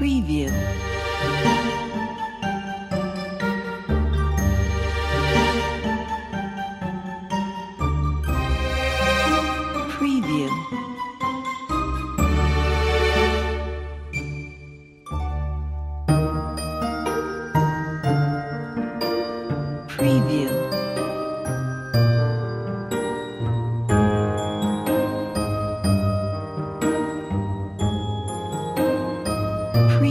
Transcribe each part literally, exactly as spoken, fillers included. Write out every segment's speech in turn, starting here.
preview. Preview. Preview. Preview. Preview. Preview. Preview. Preview. Preview. Preview. Preview.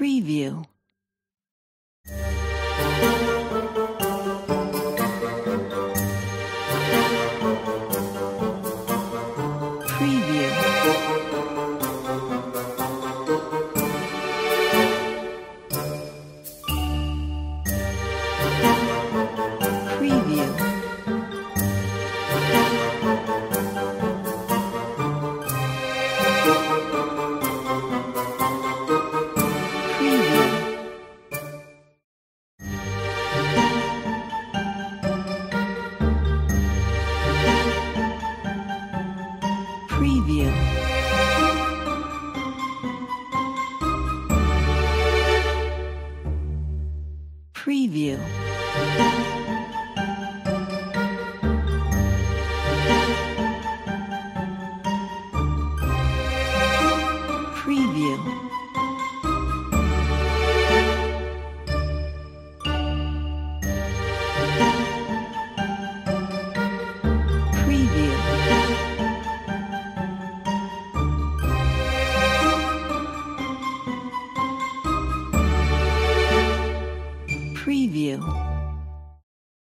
Preview. Preview. Preview. Preview. Preview.